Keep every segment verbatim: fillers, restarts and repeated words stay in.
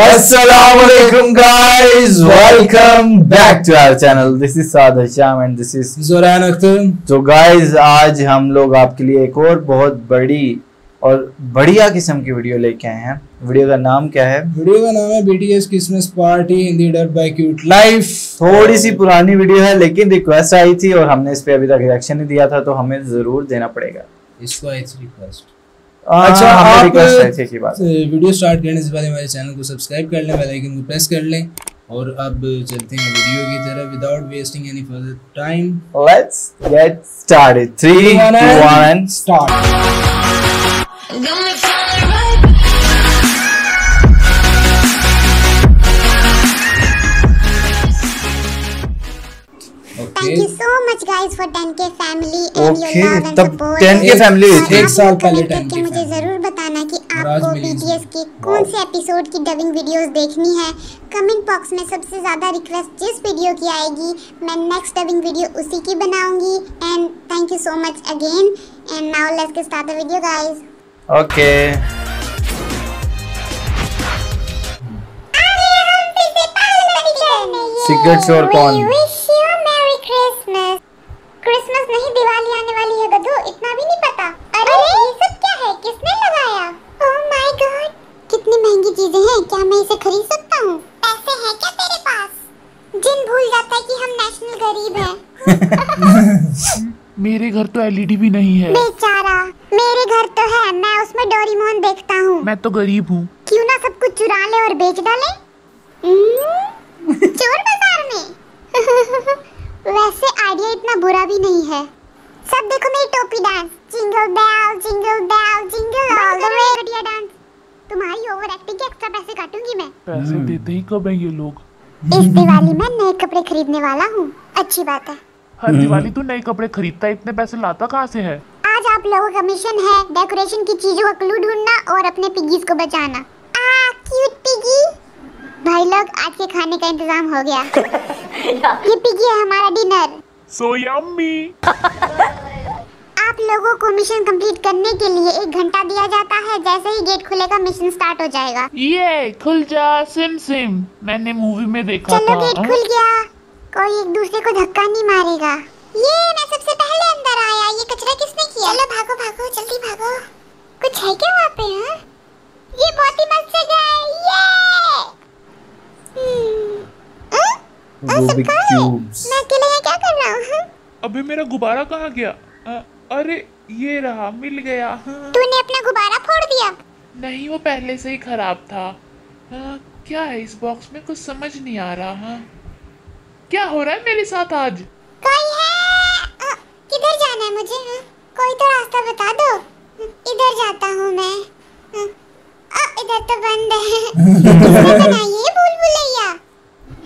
Assalamualaikum guys, welcome back to our channel. This is Sadar Sham and this is Zoran Akhtar. तो guys आज हम लोग आपके लिए एक और बहुत बड़ी और बढ़िया किस्म की वीडियो लेके आए हैं। वीडियो का नाम क्या है? वीडियो का नाम है BTS Christmas party Hindi dub by cute life. थोड़ी सी पुरानी वीडियो है लेकिन रिक्वेस्ट आई थी और हमने इस पे अभी तक रिएक्शन नहीं दिया था, तो हमें जरूर देना पड़ेगा इसको एज रिक्वेस्ट। अच्छा, आप वीडियो स्टार्ट करने से पहले हमारे चैनल को सब्सक्राइब कर लें, बेल आइकन को प्रेस कर लें और अब चलते हैं वीडियो की तरफ without wasting any further time. Let's get started. Three two one start. Thank you so much guys for ten K family and okay, your love and support. ten K family थे एक साल पहले ten K। मुझे जरूर बताना कि आपको B T S के कौन से एपिसोड की डबिंग वीडियोस देखनी है। कमेंट बॉक्स में सबसे ज्यादा रिक्वेस्ट जिस वीडियो की आएगी मैं नेक्स्ट डबिंग वीडियो उसी की बनाऊंगी। And thank you so much again and now let's get start the video guys. Okay cigarette शोर कौन? क्रिसमस नहीं दिवाली आने वाली है गधू, इतना भी नहीं पता। अरे ये सब क्या है, किसने लगाया? ओह माय गॉड, कितनी महंगी चीजें हैं, क्या मैं इसे खरीद सकता हूँ? पैसे हैं क्या तेरे पास? जिन भूल जाता है कि हम नेशनल गरीब हैं। मेरे घर तो एलईडी भी नहीं है बेचारा। मेरे घर तो है, मैं उसमें डोरेमोन देखता हूँ। मैं तो गरीब हूँ। क्यों ना सब कुछ चुरा ले और बेच डाले चोर बाजार में। वैसे आइडिया इतना बुरा भी नहीं है। सब देखो मेरी टोपी dance, jingle bell jingle bell jingle all the way बढ़िया डांस। तुम्हारी ओवर एक्टिंग के एक्स्ट्रा पैसे काटूंगी मैं। पैसे देते ही कब हैं ये लोग? इस दिवाली मैं नए कपड़े खरीदने वाला हूँ। अच्छी बात है, हर दिवाली तू नए कपड़े खरीदता है, इतने पैसे लाता कहाँ से है? आज आप लोगों का मिशन है डेकोरेशन की चीजों का क्लू ढूंढना और अपने पिगीज को बचाना। आ क्यूट पिगी। भाई लोग आज के खाने का इंतजाम हो गया। ये पिगी है हमारा डिनर। So yummy. आप लोगों को मिशन कंप्लीट करने के लिए एक घंटा दिया जाता है, जैसे ही गेट खुलेगा मिशन स्टार्ट हो जाएगा। ये खुल जा सिम सिम, मैंने मूवी में देखा था। चलो गेट खुल गया, कोई एक दूसरे को धक्का नहीं मारेगा। ये मैं सबसे पहले अंदर आया, ये कचरा किसने किया? चलो भागो भागो जल्दी भागो। कुछ है क्या वहाँ पे? हाँ ये बहुत ही मस्त जगह है। Rubik cubes. मैं अकेले यहाँ क्या कर रहा हूँ? अभी मेरा गुब्बारा कहाँ गया? आ, अरे ये रहा, मिल गया। हाँ। तूने अपना गुब्बारा फोड़ दिया? नहीं, वो पहले से ही खराब था। आ, क्या है इस बॉक्स में, कुछ समझ नहीं आ रहा। हाँ। क्या हो रहा है मेरे साथ आज? कोई है? आ, किधर जाना है मुझे? हाँ? कोई तो रास्ता बता दो। इधर जाता हूँ मैं। हाँ। आ, इधर तो बंद है।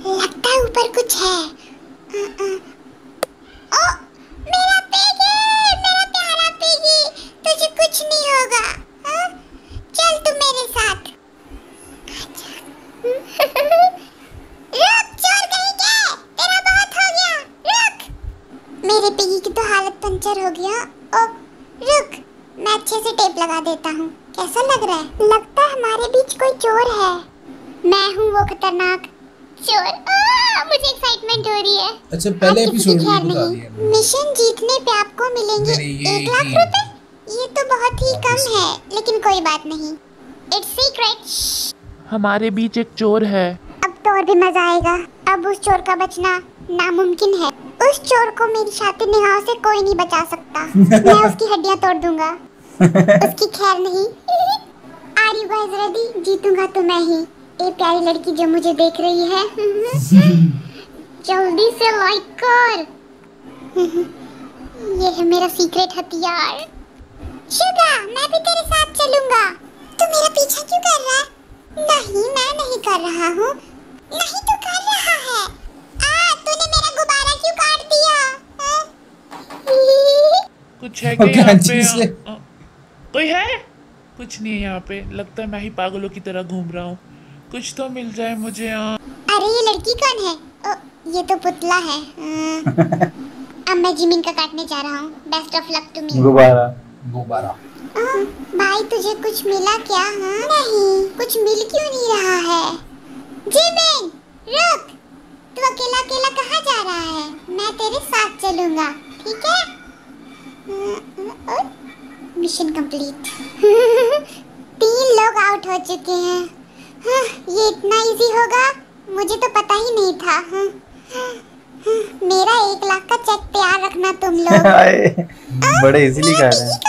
लगता है ऊपर कुछ है। आ, आ। ओ, मेरा पिगी, मेरा प्यारा पिगी, तुझे कुछ नहीं होगा। हा? चल तू मेरे साथ। रुक, चोर कहीं गया, तेरा बहुत हो गया। रुक, मेरे पिगी की तो हालत पंचर हो गया। ओ रुक, मैं अच्छे से टेप लगा देता हूँ। कैसा लग रहा है? लगता है हमारे बीच कोई चोर है। मैं हूँ वो खतरनाक चोर। आ, मुझे एक्साइटमेंट हो रही है। अच्छा पहले एपिसोड में बता दिया, मिशन जीतने पे आपको मिलेंगे एक लाख रुपए। ये तो बहुत ही कम है लेकिन कोई बात नहीं, इट्स सीक्रेट। हमारे बीच एक चोर है। अब तो और भी मजा आएगा, अब उस चोर का बचना नामुमकिन है। उस चोर को मेरी शातिर निगाहों से कोई नहीं बचा सकता। मैं उसकी हड्डियाँ तोड़ दूंगा। उसकी खैर नहीं। Are you guys ready? जीतूंगा तो मैं ही। ये प्यारी लड़की जो मुझे देख रही है, जल्दी से लाइक कर। ये है मेरा सीक्रेट हथियार। शुगा, मैं भी तेरे साथ चलूंगा। तू मेरा पीछा क्यों कर रहा है? नहीं मैं नहीं कर रहा हूँ। नहीं तू कर रहा है। आ, तूने मेरा गुब्बारा क्यों काट दिया? आ? कुछ है क्या यहाँ पे? कोई है? कुछ नहीं है यहाँ पे। लगता है मैं ही पागलों की तरह घूम रहा हूँ, कुछ तो मिल जाए मुझे। आ... अरे ये लड़की कौन है? ओ, ये तो पुतला है। अब मैं जिमिन का काटने जा रहा हूँ। Best of luck to me. गुब्बारा गुब्बारा आ, भाई तुझे कुछ मिला क्या? हाँ? नहीं, कुछ मिल क्यों नहीं रहा है? जिमिन रुक, तू अकेला अकेला कहाँ जा रहा है? मैं तेरे साथ चलूँगा, ठीक है? आ, आ, आ, मिशन कंप्लीट। तीन लोग आउट हो चुके हैं। हाँ, ये इतना इजी होगा मुझे तो पता ही नहीं था। हाँ, हाँ, हाँ, मेरा एक लाख का चेक तैयार रखना तुम लोग। आ, बड़े इजीली कर रहे हैं।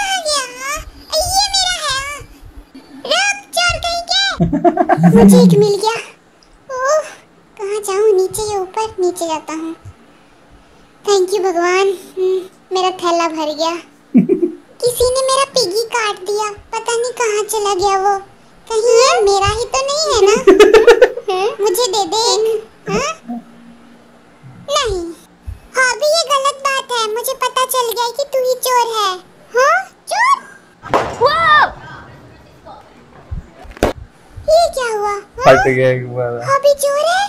मुझे एक मिल गया। ओह, कहाँ जाऊँ? नीचे या ऊपर? नीचे जाता हूँ। थैंक यू भगवान, मेरा थैला भर गया। किसी ने मेरा पिगी काट दिया, पता नहीं कहाँ चला गया वो। कहीं है? मेरा ही तो नहीं है ना? मुझे दे दे एक। हाँ? नहीं, हाँ भी ये गलत बात है। मुझे पता चल गया कि तू ही चोर है। हाँ? चोर? ये क्या हुआ? फट गया एक बार। अभी चोर है?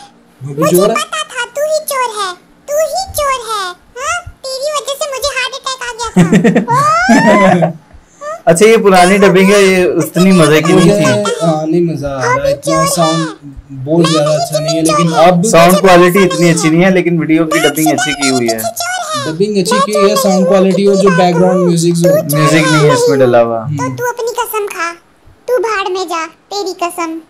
मुझे पता था तू ही चोर है, तू ही चोर है। हाँ, तेरी वजह से मुझे हार्ट अटैक आ गया था। अच्छा ये पुरानी डबिंग है, ये उतनी मजे की नहीं थी। हाँ नहीं मजा आ रहा, इतना साउंड बहुत ज्यादा अच्छा नहीं है, लेकिन अब साउंड क्वालिटी इतनी अच्छी नहीं है, लेकिन वीडियो की डबिंग अच्छी की हुई है। डबिंग अच्छी की है, साउंड क्वालिटी और जो बैकग्राउंड म्यूजिक म्यूजिक नहीं है इसमें डला हुआ। तो तू अपनी कसम खा, तू भाड़ में जा, तेरी कसम।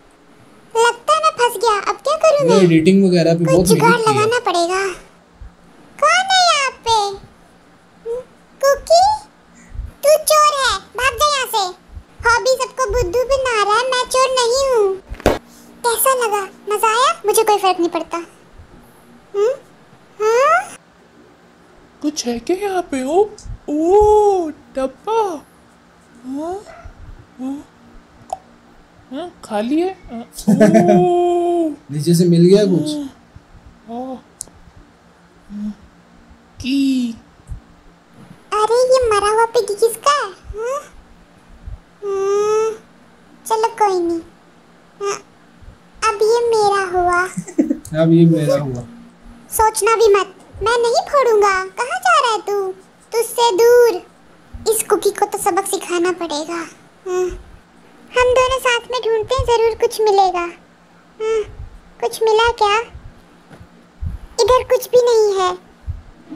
लगता है मैं फंस गया, अब क्या करूं मैं? एडिटिंग वगैरह पे बहुत जुगाड़ लगाना पड़ेगा। कौन है यहाँ पे? कुकी, तू चोर है, भाग जा यहाँ से। हॉबी सबको बुद्धू बना रहा है, मैं चोर नहीं हूँ। कैसा लगा? मजा आया? मुझे कोई फर्क नहीं पड़ता। हम्म, हाँ कुछ है क्या यहाँ पे? ओ ओ डब्बा, हाँ हाँ हाँ, खाली है। नीचे से मिल गया कुछ। ओ, की अरे ये मरा हुआ पिगी किसका है? हाँ? हाँ, चलो कोई नहीं। हाँ, अब ये मेरा हुआ। अब ये मेरा हुआ। सोचना भी मत, मैं नहीं फोड़ूंगा। कहाँ जा रहा है तू? तुझसे दूर। इस कुकी को तो सबक सिखाना पड़ेगा। हाँ, हम दोनों साथ में ढूंढते हैं, जरूर कुछ मिलेगा। हाँ, कुछ मिला क्या? इधर कुछ भी नहीं है।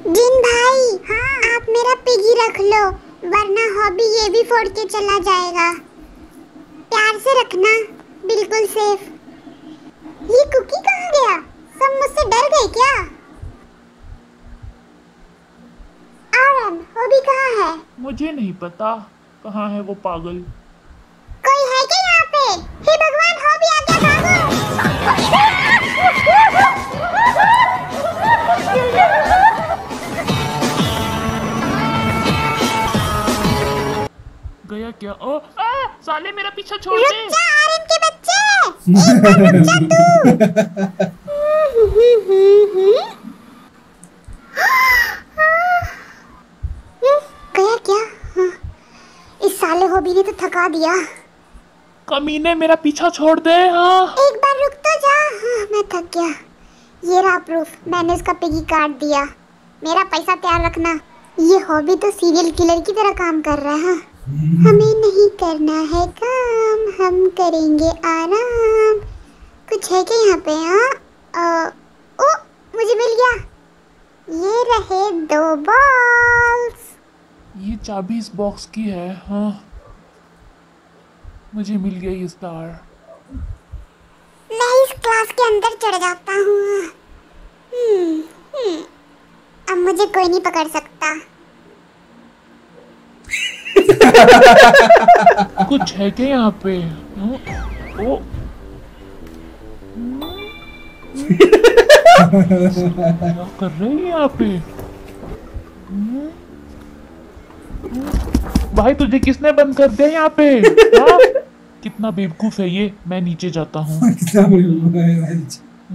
जिन भाई, हाँ आप मेरा पिगी रख लो, वरना हॉबी ये भी फोड़ के चला जाएगा। प्यार से रखना, बिल्कुल सेफ। ये कुकी कहाँ गया? सब मुझसे डर गए क्या? आरम, हॉबी कहाँ है? मुझे नहीं पता कहाँ है वो पागल। कोई है क्या यहाँ पे? हे भगवान, हॉबी आ गया, भागो। गया क्या? ओ आ, साले मेरा पीछा छोड़ दे। रुक जा आरएम के बच्चे, एक बार रुक जा तू। गया क्या? इस साले हॉबी ने तो थका दिया। कमीने मेरा पीछा छोड़ दे। हाँ एक बार रुक तो जा। हाँ मैं थक गया। ये रहा प्रूफ, मैंने उसका पिगी काट दिया। मेरा पैसा तैयार रखना। ये हॉबी तो सीरियल किलर की तरह काम कर रहा है। हमें नहीं करना है काम, हम करेंगे आराम। कुछ है क्या यहाँ पे? हाँ, ओ मुझे मिल गया। ये रहे दो बॉल्स। ये चाबी इस बॉक्स की है। हाँ मुझे मिल गई स्टार। मैं इस क्लास के अंदर चढ़ जाता हूँ। अब मुझे कोई नहीं पकड़ सकता। कुछ है क्या यहाँ पे? ओ क्या कर रही है यहाँ पे? भाई तुझे किसने बंद कर दिया यहाँ पे? कितना बेवकूफ है ये। मैं नीचे जाता हूँ।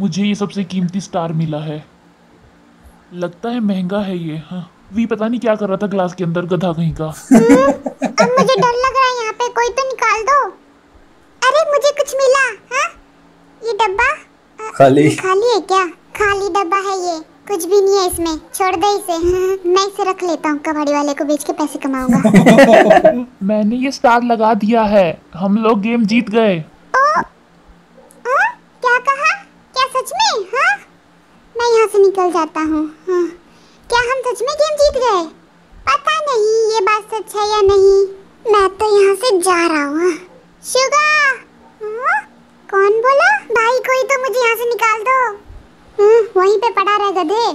मुझे ये सबसे कीमती स्टार मिला है, लगता है महंगा है ये। हाँ वी पता नहीं क्या कर रहा था क्लास के अंदर, गधा कहीं का। अब मुझे डर लग रहा है यहाँ पे, कोई तो निकाल दो। अरे मुझे कुछ मिला। हाँ ये डब्बा खाली खाली है क्या? खाली डब्बा है ये। कुछ भी नहीं है इसमें, छोड़ दे इसे। मैं इसे रख लेता हूँ, कबाड़ी वाले को बेच के पैसे कमाऊंगा। मैंने ये स्टार लगा दिया है, हम लोग गेम जीत गए। ओ, आ, क्या कहा? क्या सच में? हाँ, मैं यहाँ से निकल जाता हूँ। हाँ, क्या हम सच में गेम जीत गए? पता नहीं ये बात सच है या नहीं। मैं तो यहाँ से जा रहा हूँ। शुगा, कौन बोला? भाई कोई तो मुझे यहाँ से निकाल दो। वहीं पे पड़ा रह गधे,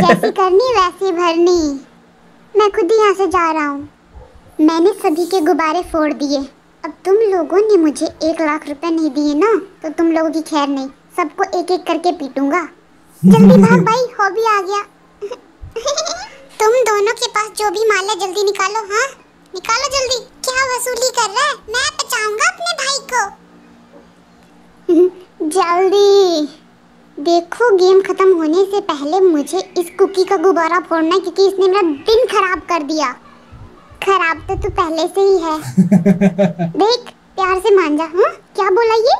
जैसी करनी वैसी भरनी। मैं खुद ही यहाँ से जा रहा हूँ। मैंने सभी के गुब्बारे फोड़ दिए। अब तुम लोगों ने मुझे एक लाख रुपए नहीं दिए ना, तो तुम लोगों की खैर नहीं, सबको एक एक करके पीटूंगा। जल्दी भाग भाई, हॉबी आ गया। तुम दोनों के पास जो भी माल है जल्दी निकालो। हाँ निकालो जल्दी। क्या वसूली कर रहा है? मैं बचाऊंगा अपने भाई को। जल्दी देखो, गेम खत्म होने से पहले मुझे इस कुकी का गुब्बारा फोड़ना है, क्योंकि इसने मेरा दिन खराब कर दिया। खराब तो तू पहले से ही है। देख, प्यार से मान जा। हाँ क्या बोला ये?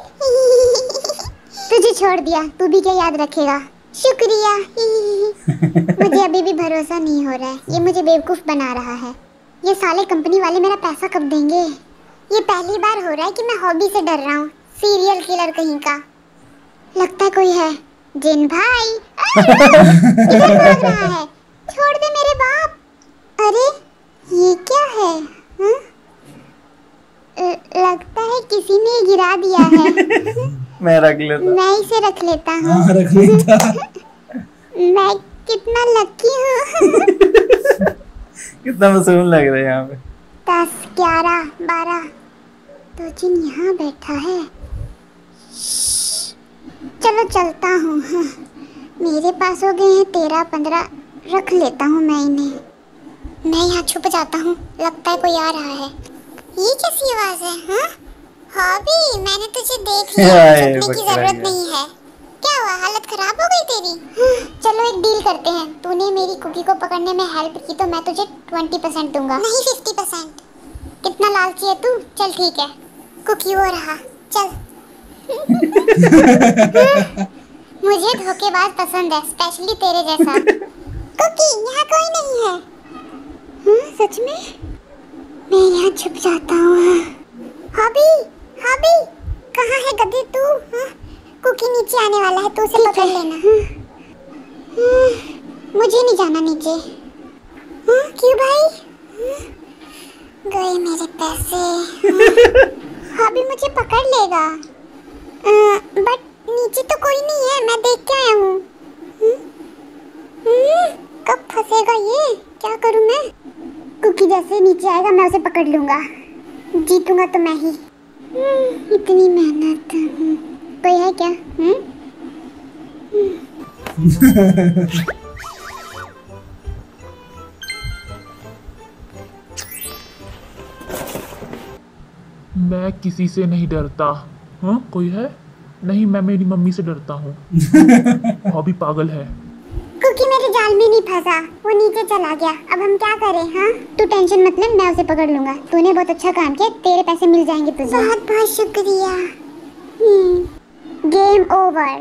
तुझे छोड़ दिया, तू भी क्या याद रखेगा। शुक्रिया। मुझे अभी भी भरोसा नहीं हो रहा है, ये मुझे बेवकूफ बना रहा है। ये साले कंपनी वाले मेरा पैसा कब देंगे? ये पहली बार हो रहा है कि मैं हॉबी से डर रहा हूँ, सीरियल किलर कहीं का। लगता है कोई है। जिन भाई इधर भाग रहा है, छोड़ दे मेरे बाप। अरे ये क्या है? हा? लगता है किसी ने गिरा दिया है। मैं रख लेता मैं इसे रख लेता हूँ। मैं कितना लकी हूँ। कितना मसरूम लग रहा है यहाँ पे। दस ग्यारह बारह तो जिन यहाँ बैठा है। चलो चलता हूँ। हाँ। मेरे पास हो गए हैं तेरह पंद्रह, रख लेता हूँ मैं इन्हें। मैं यहाँ छुप जाता हूँ, लगता है कोई आ रहा है। ये कैसी आवाज़ है? हाँ हॉबी, मैंने तुझे देख लिया, छुपने की जरूरत नहीं है। क्या हुआ, हालत खराब हो गई तेरी? हाँ। चलो एक डील करते हैं, तूने मेरी कुकी को पकड़ने में हेल्प की तो मैं तुझे ट्वेंटी परसेंट दूंगा। नहीं फिफ्टी परसेंट। कितना लालची है तू। चल ठीक है, कुकी वो रहा, चल। मुझे धोखेबाज पसंद है, स्पेशली तेरे जैसा। कुकी यहाँ कोई नहीं है। हाँ सच में? मैं यहाँ छुप जाता हूँ। हॉबी हॉबी कहाँ है गधे तू? हाँ? कुकी नीचे आने वाला है, तू उसे पकड़ लेना। हाँ? हाँ? मुझे नहीं जाना नीचे। हाँ? क्यों भाई? हाँ? गए मेरे पैसे। हॉबी हाँ? मुझे पकड़ लेगा, बट नीचे तो कोई नहीं है, मैं देख के आया हूँ। कब फंसेगा ये? क्या करूँ मैं? कुकी जैसे नीचे आएगा मैं उसे पकड़ लूँगा, जीतूँगा तो मैं ही। इतनी मेहनत, कोई है क्या? मैं किसी से नहीं डरता। हाँ कोई है? नहीं, मैं मेरी मम्मी से डरता हूँ। हॉबी पागल है। कुकी मेरे जाल में नहीं फंसा, वो नीचे चला गया। अब हम क्या करें? हाँ तू टेंशन मत ले, मैं उसे पकड़ लूँगा। तूने बहुत अच्छा काम किया, तेरे पैसे मिल जाएंगे तुझे। बहुत बहुत शुक्रिया। Game over.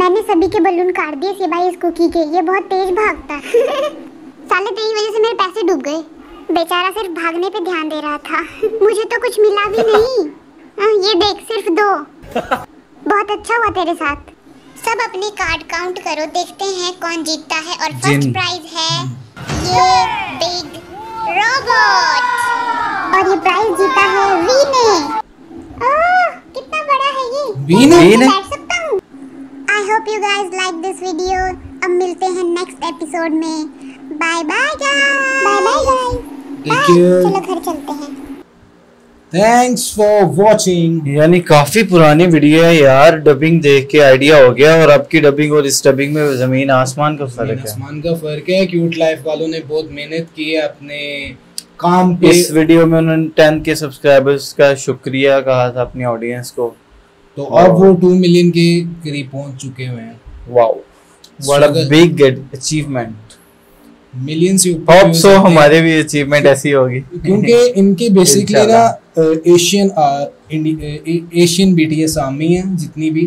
मैंने सभी के बलून काट दिए सिवाय इस कुकी के, ये बहुत तेज भागता। साले तेरी वजह से मेरे पैसे डूब गए। बेचारा सिर्फ भागने पे ध्यान दे रहा था। मुझे तो कुछ मिला भी नहीं। आ, ये देख सिर्फ दो। बहुत अच्छा हुआ तेरे साथ। सब अपने कार्ड काउंट करो, देखते हैं कौन जीतता है। और फर्स्ट प्राइज है ये बिग रोबोट, और ये प्राइज जीता है वी ने। ओह कितना बड़ा है ये। वी ने बैठ सकता हूँ। I hope you guys like this video. अब मिलते हैं नेक्स्ट एपिसोड में। Bye bye guys. Bye bye guys. चलो घर चलते हैं। Thanks for watching. यानी काफी पुरानी वीडियो है यार, डबिंग देख के आइडिया हो गया, और आपकी डबिंग और इस डबिंग में जमीन आसमान का फर्क है। आसमान का फर्क है। क्यूट लाइफ वालों ने बहुत मेहनत की है अपने काम पे। इस वीडियो में उन्होंने टेन के सब्सक्राइबर्स का शुक्रिया कहा था अपनी ऑडियंस को, तो अब वो टू मिलियन के करीब पहुंच चुके हुए हैं। Wow what a big achievement. Million से ऊपर सो हमारे भी अचीवमेंट ऐसी होगी, क्योंकि इनके बेसिकली ना एशियन एशियन बीटीएस आर्मी है जितनी भी,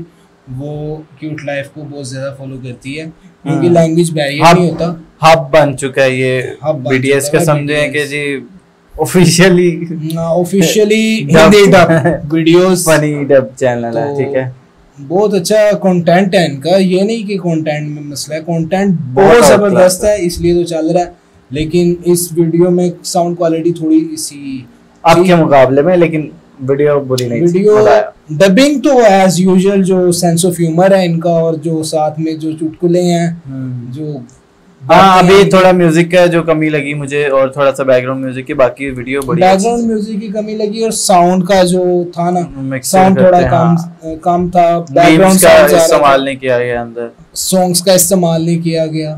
वो क्यूट लाइफ को बहुत ज्यादा फॉलो करती है। क्योंकि लैंग्वेज बैरियर नहीं होता। हब बन चुका है ये बीटीएस का, समझे कि जी officially officially Hindi dub videos funny dub channel है, ठीक है। बहुत अच्छा कंटेंट है इनका, ये नहीं कि कंटेंट में मसला है, कंटेंट बहुत जबरदस्त है इसलिए तो चल रहा है। लेकिन इस वीडियो में साउंड क्वालिटी थोड़ी इसी आपके मुकाबले में, लेकिन वीडियो बुरी नहीं, वीडियो डबिंग तो एज यूजुअल जो सेंस ऑफ ह्यूमर है इनका और जो साथ में जो चुटकुले हैं जो, हाँ अभी थोड़ा म्यूजिक का जो कमी लगी मुझे और थोड़ा सा बैकग्राउंड म्यूजिक की, बाकी वीडियो बढ़िया। बैकग्राउंड म्यूजिक की कमी लगी और साउंड का जो था ना, साउंड थोड़ा कम कम था, बैकग्राउंड का इस्तेमाल नहीं किया गया अंदर, सॉन्ग्स का इस्तेमाल नहीं किया गया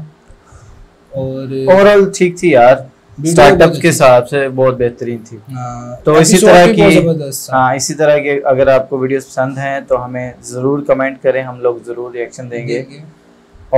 और ओवरऑल ठीक थी यार, स्टार्टअप के हिसाब से बहुत बेहतरीन थी। तो इसी तरह की हाँ इसी तरह के अगर आपको वीडियोस पसंद हैं तो हमें जरूर कमेंट करें, हम लोग जरूर रिएक्शन देंगे।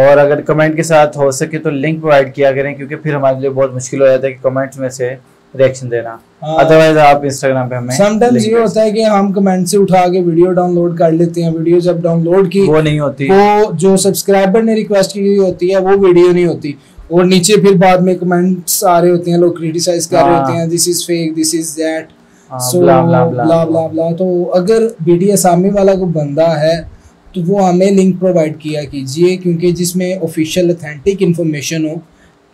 और अगर कमेंट के साथ हो सके तो लिंक प्रोवाइड किया करें, क्योंकि फिर हमारे लिए बहुत मुश्किल हो जाता है कि कमेंट्स में से रिएक्शन देना, अदरवाइज आप इंस्टाग्राम पे हमें समटाइम्स ये होता है कि हम कमेंट से उठा के वीडियो डाउनलोड कर लेते हैं, वीडियो जब डाउनलोड की वो नहीं होती, वो जो सब्सक्राइबर ने रिक्वेस्ट की होती है वो वीडियो नहीं होती और नीचे फिर बाद में कमेंट्स आ रहे होते हैं, लोग क्रिटिसाइज कर रहे होते हैं, this is fake, this is that, so blah blah blah. तो अगर बीटीएस सामने वाला को बंदा है तो वो हमें लिंक प्रोवाइड किया कीजिए, क्योंकि जिसमें ऑफिशियल ऑथेंटिक इन्फॉर्मेशन हो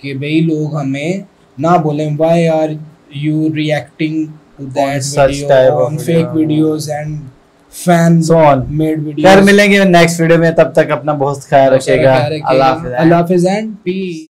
कि भाई लोग हमें ना बोलें why are you reacting to that video on fake videos and fan made videos. फिर मिलेंगे नेक्स्ट वीडियो में, तब तक अपना बहुत ख्याल रखिएगा। अल्लाह हाफिज़ एंड पीस।